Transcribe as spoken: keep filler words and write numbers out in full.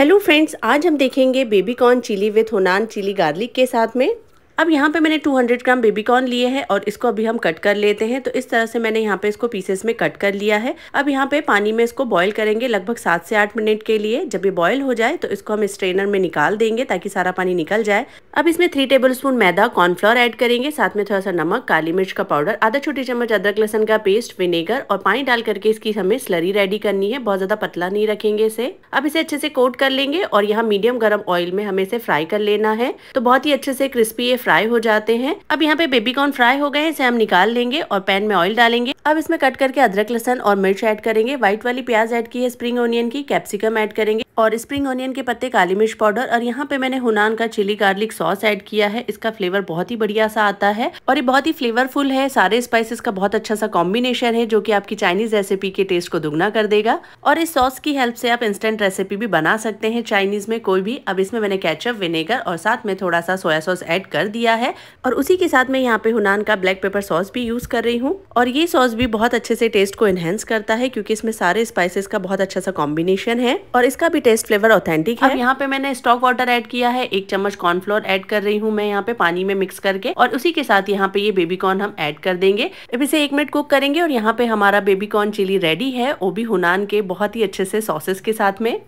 Hello friends, आज हम देखेंगे baby corn chilli with Hunan chilli garlic के साथ में। अब यहाँ पे मैंने दो सौ ग्राम बेबी कॉर्न लिए हैं और इसको अभी हम कट कर लेते हैं। तो इस तरह से मैंने यहाँ पे इसको पीसेस में कट कर लिया है। अब यहाँ पे पानी में इसको बॉईल करेंगे लगभग सात से आठ मिनट के लिए। जब ये बॉईल हो जाए तो इसको हम स्ट्रेनर में निकाल देंगे ताकि सारा पानी निकल जाए। अब इसमें थ्री टेबल स्पून मैदा, कॉर्नफ्लोर ऐड करेंगे, साथ में थोड़ा सा नमक, काली मिर्च का पाउडर, आधा छोटी चम्मच अदरक लहसन का पेस्ट, विनेगर और पानी डाल करके इसकी हमें स्लरी रेडी करनी है। बहुत ज्यादा पतला नहीं रखेंगे इसे। अब इसे अच्छे से कोट कर लेंगे और यहाँ मीडियम गर्म ऑयल में हमें इसे फ्राई कर लेना है। तो बहुत ही अच्छे से क्रिस्पी फ्राई हो जाते हैं। अब यहाँ पे बेबी कॉर्न फ्राई हो गए, इसे हम निकाल लेंगे और पैन में ऑयल डालेंगे। अब इसमें कट करके अदरक लहसन और मिर्च ऐड करेंगे, व्हाइट वाली प्याज ऐड की है, स्प्रिंग ऑनियन की, कैप्सिकम ऐड करेंगे और स्प्रिंग ऑनियन के पत्ते, काली मिर्च पाउडर और यहाँ पे मैंने हुनान का चिली गार्लिक सॉस ऐड किया है। इसका फ्लेवर बहुत ही बढ़िया सा आता है और ये बहुत ही फ्लेवरफुल है। सारे स्पाइसेस का बहुत अच्छा सा कॉम्बिनेशन है जो कि आपकी चाइनीज रेसिपी के टेस्ट को दुगना कर देगा। और इस सॉस की हेल्प से आप इंस्टेंट रेसिपी भी बना सकते हैं चाइनीज में कोई भी। अब इसमें मैंने केचप, विनेगर और साथ में थोड़ा सा सोया सॉस ऐड कर दिया है और उसी के साथ मैं यहाँ पे हुनान का ब्लैक पेपर सॉस भी यूज कर रही हूँ। और ये सॉस भी बहुत अच्छे से टेस्ट को एनहेंस करता है क्योंकि इसमें सारे स्पाइसेस का बहुत अच्छा सा कॉम्बिनेशन है और इसका भी टेस्ट फ्लेवर ऑथेंटिक है। अब यहाँ पे मैंने स्टॉक वाटर ऐड किया है, एक चम्मच कॉर्नफ्लोर ऐड कर रही हूँ मैं यहाँ पे पानी में मिक्स करके और उसी के साथ यहाँ पे ये बेबी कॉर्न हम ऐड कर देंगे। अब इसे एक मिनट कुक करेंगे और यहाँ पे हमारा बेबी कॉर्न चिली रेडी है, वो भी हुनान के बहुत ही अच्छे से सॉसेस के साथ में।